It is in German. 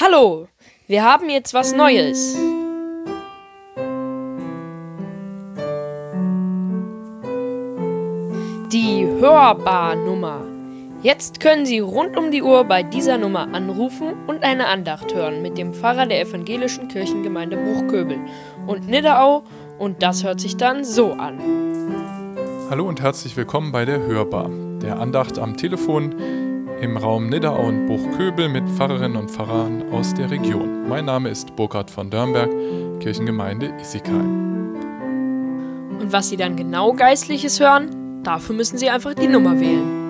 Hallo, wir haben jetzt was Neues. Die Hörbar-Nummer. Jetzt können Sie rund um die Uhr bei dieser Nummer anrufen und eine Andacht hören mit dem Pfarrer der Evangelischen Kirchengemeinde Bruchköbel und Nidderau, und das hört sich dann so an. Hallo und herzlich willkommen bei der Hörbar, der Andacht am Telefon im Raum Nidderau und Bruchköbel mit Pfarrerinnen und Pfarrern aus der Region. Mein Name ist Burkhard von Dörnberg, Kirchengemeinde Issigheim. Und was Sie dann genau Geistliches hören, dafür müssen Sie einfach die Nummer wählen.